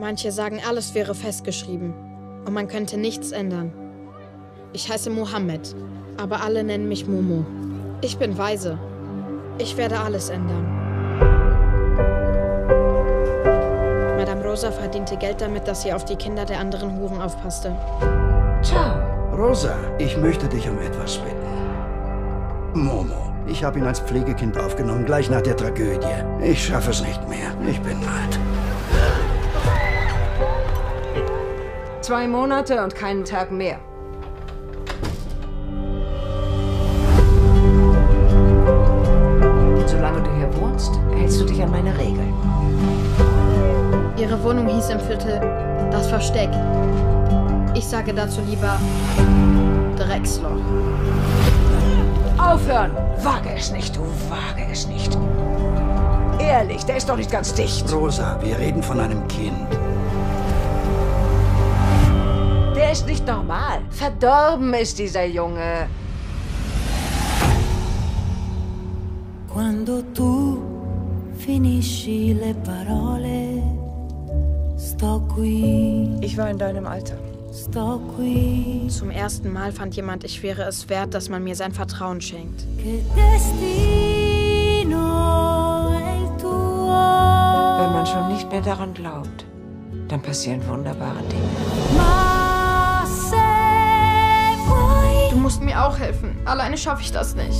Manche sagen, alles wäre festgeschrieben und man könnte nichts ändern. Ich heiße Mohammed, aber alle nennen mich Momo. Ich bin weise. Ich werde alles ändern. Madame Rosa verdiente Geld damit, dass sie auf die Kinder der anderen Huren aufpasste. Ciao. Rosa, ich möchte dich um etwas bitten. Momo, ich habe ihn als Pflegekind aufgenommen, gleich nach der Tragödie. Ich schaffe es nicht mehr. Ich bin alt. 2 Monate und keinen Tag mehr. Solange du hier wohnst, hältst du dich an meine Regeln. Ihre Wohnung hieß im Viertel das Versteck. Ich sage dazu lieber Drecksloch. Aufhören! Wage es nicht, du, wage es nicht. Ehrlich, der ist doch nicht ganz dicht. Rosa, wir reden von einem Kind. Der ist nicht normal. Verdorben ist dieser Junge. Quando tu finisci le parole, sto qui. Ich war in deinem Alter. Sto qui. Zum ersten Mal fand jemand, ich wäre es wert, dass man mir sein Vertrauen schenkt. Wenn man schon nicht mehr daran glaubt, dann passieren wunderbare Dinge. Du musst mir auch helfen. Alleine schaffe ich das nicht.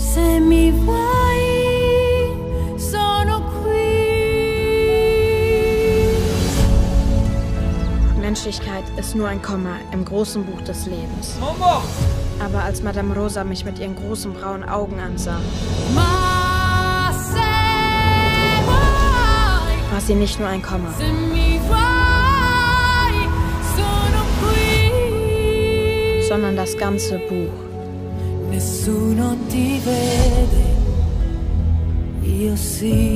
Menschlichkeit ist nur ein Komma im großen Buch des Lebens. Momo! Aber als Madame Rosa mich mit ihren großen braunen Augen ansah, war sie nicht nur ein Komma. Sondern das ganze Buch. Nessuno ti vede, io sì.